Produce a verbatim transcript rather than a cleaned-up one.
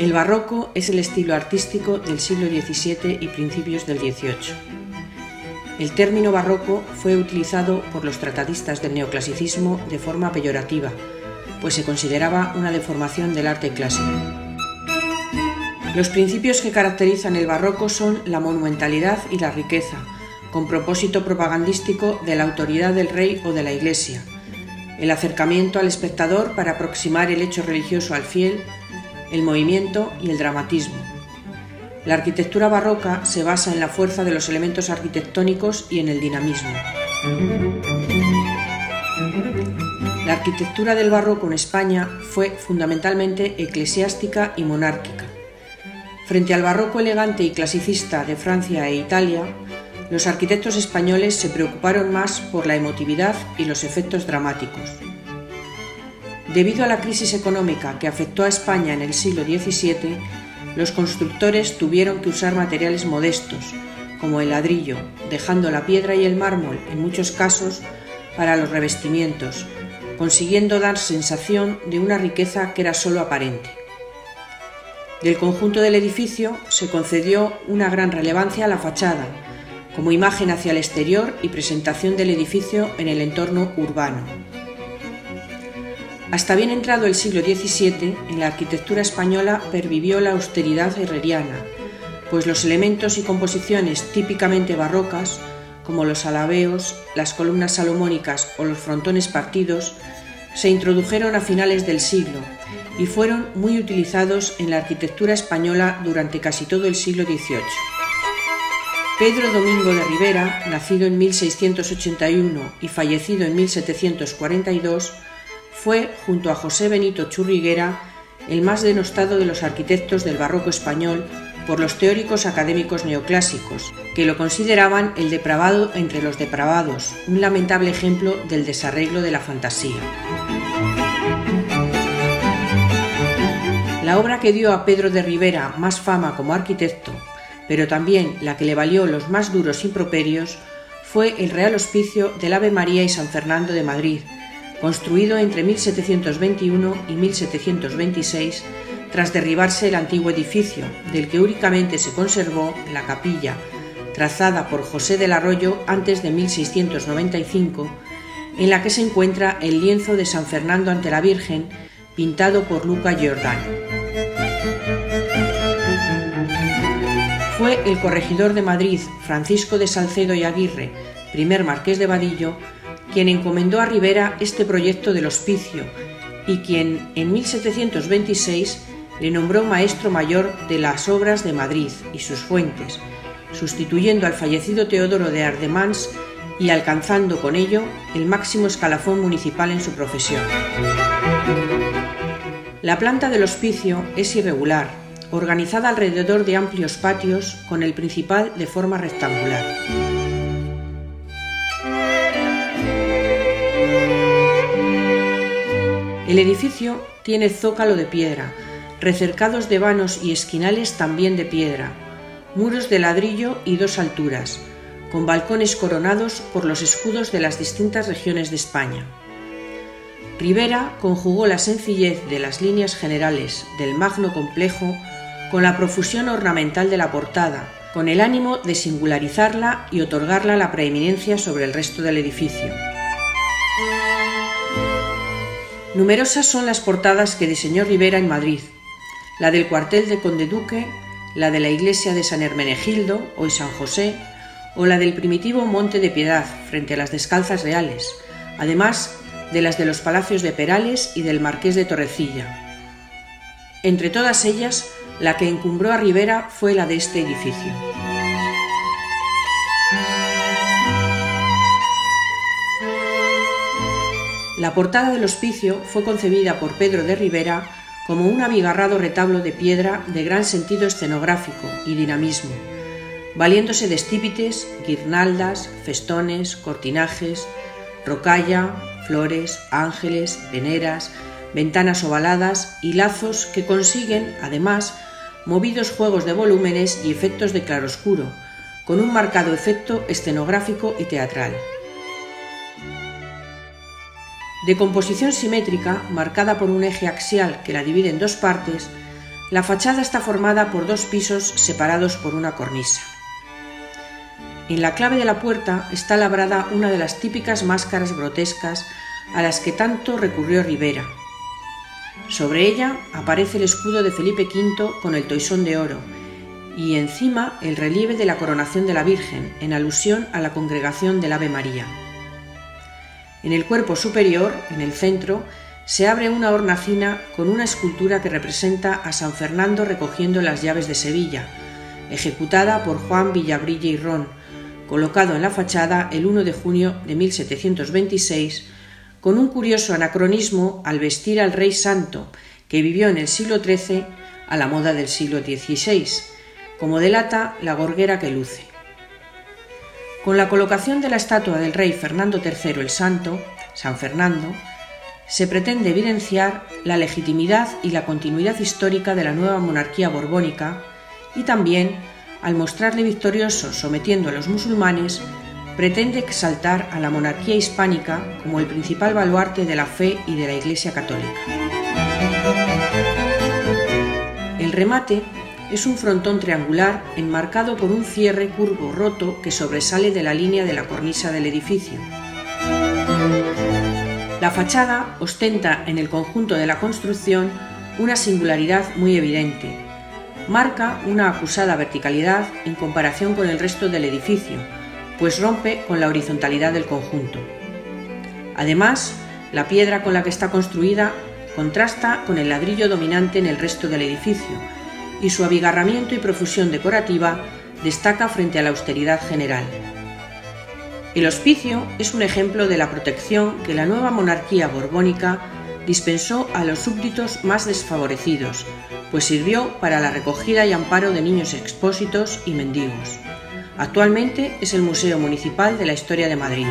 El barroco es el estilo artístico del siglo diecisiete y principios del dieciocho. El término barroco fue utilizado por los tratadistas del neoclasicismo de forma peyorativa, pues se consideraba una deformación del arte clásico. Los principios que caracterizan el barroco son la monumentalidad y la riqueza, con propósito propagandístico de la autoridad del rey o de la iglesia, el acercamiento al espectador para aproximar el hecho religioso al fiel, el movimiento y el dramatismo. La arquitectura barroca se basa en la fuerza de los elementos arquitectónicos y en el dinamismo. La arquitectura del barroco en España fue fundamentalmente eclesiástica y monárquica. Frente al barroco elegante y clasicista de Francia e Italia, los arquitectos españoles se preocuparon más por la emotividad y los efectos dramáticos. Debido a la crisis económica que afectó a España en el siglo diecisiete, los constructores tuvieron que usar materiales modestos, como el ladrillo, dejando la piedra y el mármol, en muchos casos, para los revestimientos, consiguiendo dar sensación de una riqueza que era solo aparente. Del conjunto del edificio se concedió una gran relevancia a la fachada, como imagen hacia el exterior y presentación del edificio en el entorno urbano. Hasta bien entrado el siglo diecisiete, en la arquitectura española pervivió la austeridad herreriana, pues los elementos y composiciones típicamente barrocas, como los alabeos, las columnas salomónicas o los frontones partidos, se introdujeron a finales del siglo y fueron muy utilizados en la arquitectura española durante casi todo el siglo dieciocho. Pedro Domingo de Ribera, nacido en mil seiscientos ochenta y uno y fallecido en mil setecientos cuarenta y dos, fue, junto a José Benito Churriguera, el más denostado de los arquitectos del barroco español por los teóricos académicos neoclásicos, que lo consideraban el depravado entre los depravados, un lamentable ejemplo del desarreglo de la fantasía. La obra que dio a Pedro de Ribera más fama como arquitecto, pero también la que le valió los más duros improperios, fue el Real Hospicio del Ave María y San Fernando de Madrid, construido entre mil setecientos veintiuno y mil setecientos veintiséis, tras derribarse el antiguo edificio, del que únicamente se conservó la capilla, trazada por José del Arroyo antes de mil seiscientos noventa y cinco, en la que se encuentra el lienzo de San Fernando ante la Virgen, pintado por Luca Giordano. Fue el corregidor de Madrid, Francisco de Salcedo y Aguirre, primer marqués de Vadillo, quien encomendó a Ribera este proyecto del hospicio y quien, en mil setecientos veintiséis, le nombró maestro mayor de las obras de Madrid y sus fuentes, sustituyendo al fallecido Teodoro de Ardemans y alcanzando con ello el máximo escalafón municipal en su profesión. La planta del hospicio es irregular, organizada alrededor de amplios patios, con el principal de forma rectangular. El edificio tiene zócalo de piedra, recercados de vanos y esquinales también de piedra, muros de ladrillo y dos alturas, con balcones coronados por los escudos de las distintas regiones de España. Ribera conjugó la sencillez de las líneas generales del magno complejo con la profusión ornamental de la portada, con el ánimo de singularizarla y otorgarla la preeminencia sobre el resto del edificio. Numerosas son las portadas que diseñó Ribera en Madrid: la del cuartel de Conde Duque, la de la iglesia de San Hermenegildo, hoy San José, o la del primitivo Monte de Piedad, frente a las Descalzas Reales, además de las de los palacios de Perales y del marqués de Torrecilla. Entre todas ellas, la que encumbró a Ribera fue la de este edificio. La portada del hospicio fue concebida por Pedro de Ribera como un abigarrado retablo de piedra de gran sentido escenográfico y dinamismo, valiéndose de estípites, guirnaldas, festones, cortinajes, rocalla, flores, ángeles, veneras, ventanas ovaladas y lazos que consiguen, además, movidos juegos de volúmenes y efectos de claroscuro, con un marcado efecto escenográfico y teatral. De composición simétrica, marcada por un eje axial que la divide en dos partes, La fachada está formada por dos pisos separados por una cornisa. En la clave de la puerta está labrada una de las típicas máscaras grotescas a las que tanto recurrió Ribera. Sobre ella aparece el escudo de Felipe quinto con el toisón de oro y encima el relieve de la coronación de la Virgen, en alusión a la congregación del Ave María. En el cuerpo superior, en el centro, se abre una hornacina con una escultura que representa a San Fernando recogiendo las llaves de Sevilla, ejecutada por Juan Villabrille y Rón, colocado en la fachada el uno de junio de mil setecientos veintiséis, con un curioso anacronismo al vestir al rey santo, que vivió en el siglo trece a la moda del siglo dieciséis, como delata la gorguera que luce. Con la colocación de la estatua del rey Fernando tercero el Santo, San Fernando, se pretende evidenciar la legitimidad y la continuidad histórica de la nueva monarquía borbónica y también, al mostrarle victorioso sometiendo a los musulmanes, pretende exaltar a la monarquía hispánica como el principal baluarte de la fe y de la Iglesia católica. El remate es un frontón triangular enmarcado por un cierre curvo roto que sobresale de la línea de la cornisa del edificio. La fachada ostenta en el conjunto de la construcción una singularidad muy evidente. Marca una acusada verticalidad en comparación con el resto del edificio, pues rompe con la horizontalidad del conjunto. Además, la piedra con la que está construida contrasta con el ladrillo dominante en el resto del edificio, y su abigarramiento y profusión decorativa destaca frente a la austeridad general. El hospicio es un ejemplo de la protección que la nueva monarquía borbónica dispensó a los súbditos más desfavorecidos, pues sirvió para la recogida y amparo de niños expósitos y mendigos. Actualmente es el Museo Municipal de la Historia de Madrid.